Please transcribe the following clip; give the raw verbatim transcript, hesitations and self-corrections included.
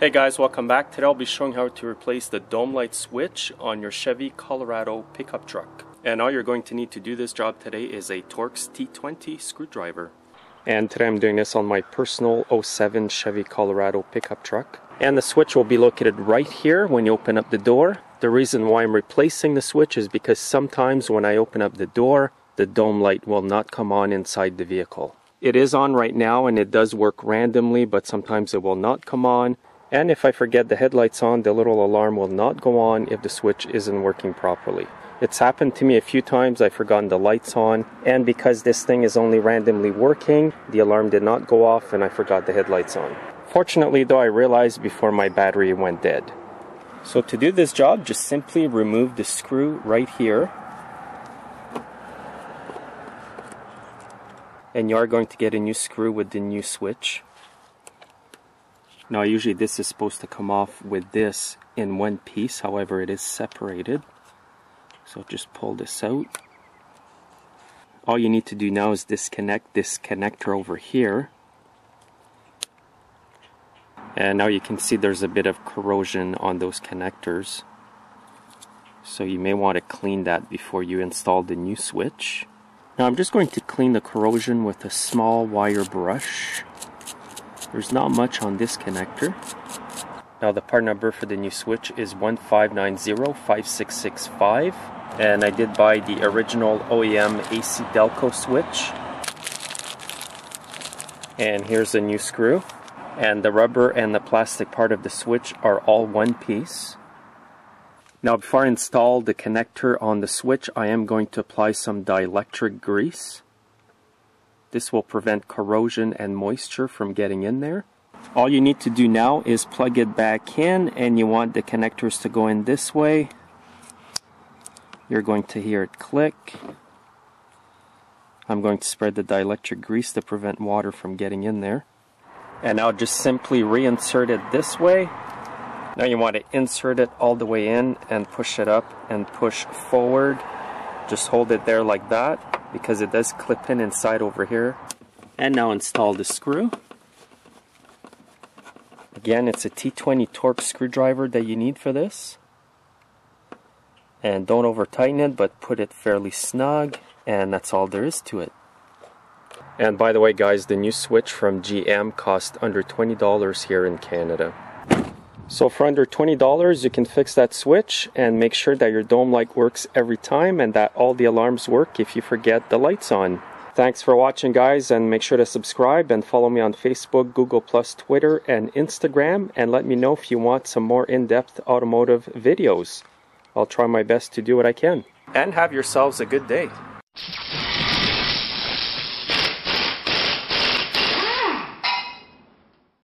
Hey guys, welcome back. Today I'll be showing how to replace the dome light switch on your Chevy Colorado pickup truck. And all you're going to need to do this job today is a Torx T twenty screwdriver. And today I'm doing this on my personal oh seven Chevy Colorado pickup truck. And the switch will be located right here when you open up the door. The reason why I'm replacing the switch is because sometimes when I open up the door, the dome light will not come on inside the vehicle. It is on right now and it does work randomly, but sometimes it will not come on. And if I forget the headlights on, the little alarm will not go on if the switch isn't working properly. It's happened to me a few times. I've forgotten the lights on, and because this thing is only randomly working, the alarm did not go off and I forgot the headlights on. Fortunately though, I realized before my battery went dead. So to do this job, just simply remove the screw right here. And you are going to get a new screw with the new switch. Now usually this is supposed to come off with this in one piece, however it is separated. So just pull this out. All you need to do now is disconnect this connector over here. And now you can see there's a bit of corrosion on those connectors. So you may want to clean that before you install the new switch. Now I'm just going to clean the corrosion with a small wire brush. There's not much on this connector. Now the part number for the new switch is one five nine zero five six six five, and I did buy the original O E M A C Delco switch. And here's a new screw. And the rubber and the plastic part of the switch are all one piece. Now before I install the connector on the switch, I am going to apply some dielectric grease. This will prevent corrosion and moisture from getting in there. All you need to do now is plug it back in, and you want the connectors to go in this way. You're going to hear it click. I'm going to spread the dielectric grease to prevent water from getting in there. And now just simply reinsert it this way. Now you want to insert it all the way in and push it up and push forward. Just hold it there like that, because it does clip in inside over here. And now install the screw. Again, it's a T twenty Torx screwdriver that you need for this. And don't over tighten it, but put it fairly snug, and that's all there is to it. And by the way guys, the new switch from G M cost under twenty dollars here in Canada. So for under twenty dollars you can fix that switch and make sure that your dome light works every time and that all the alarms work if you forget the lights on. Thanks for watching guys, and make sure to subscribe and follow me on Facebook, Google plus, Twitter and Instagram, and let me know if you want some more in-depth automotive videos. I'll try my best to do what I can. And have yourselves a good day.